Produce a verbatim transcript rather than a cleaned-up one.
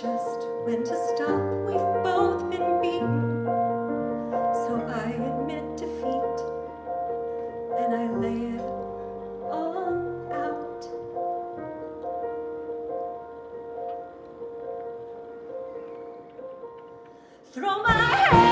just when to stop. We've both been beaten, so I admit defeat, and I lay it all out. Throw my head